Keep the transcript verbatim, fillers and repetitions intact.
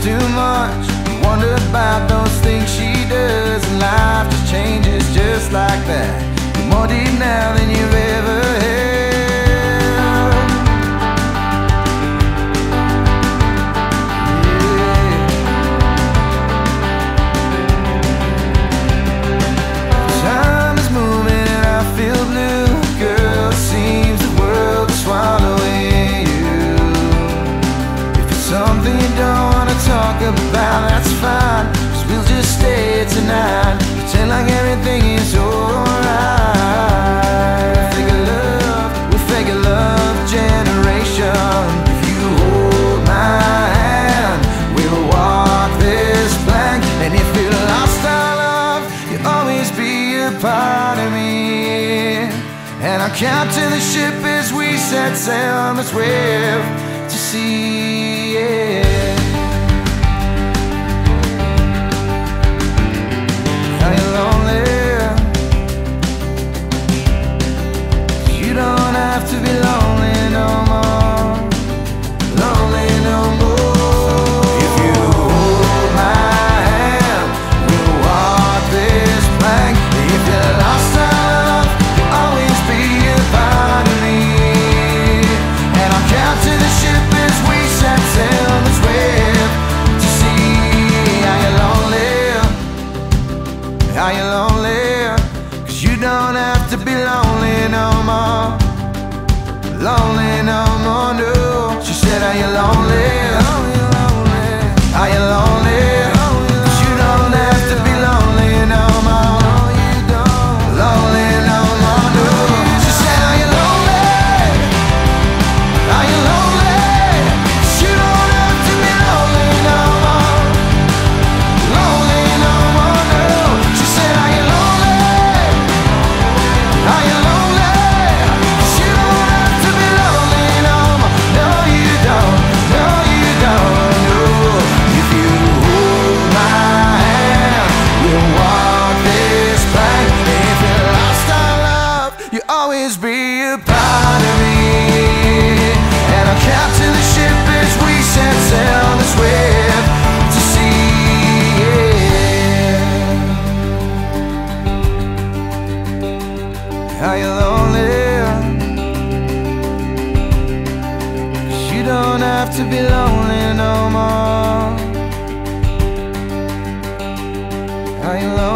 talks too much. You wonder about those things she does, and life just changes just like that. You're more deep now than you've ever had. Yeah. Time is moving and I feel blue. Girl, it seems the world is swallowing you. If it's something you don't wanna talk about, that's fine, 'cause we'll just stay here tonight, pretend like everything is alright. We'll fake a love, we'll fake a love generation. If you hold my hand, we'll walk this plank. And if you lost our love, you'll always be a part of me. And I'll count to the ship as we set sail on this wave to sea, yeah. Are you lonely? You don't have to be lonely no more, lonely no more. If you hold my hand, we'll walk this plank. If you're lost in love, you'll always be a part of me. And I'll count to the ship as we set sail on this wave to sea. Are you lonely? Are you lonely? 'Cause you don't have to be lonely no more, lonely no more, no. She said, are you lonely? Are you lonely? 'Cause you don't have to be lonely no more, lonely no more, no. She said, are you lonely? Are you lonely? 'Cause you don't have to be lonely no more, lonely no more, no. Are you lonely? 'Cause you don't have to be lonely no more. No you don't, no you don't, no. If you hold my hand, we'll walk this plank. If you lost our love, you'll always be a part of me. And I'll captain the ship as we set sail on this wave to sea, yeah. Are you lonely? 'Cause you don't have to be lonely no more. Are you lonely?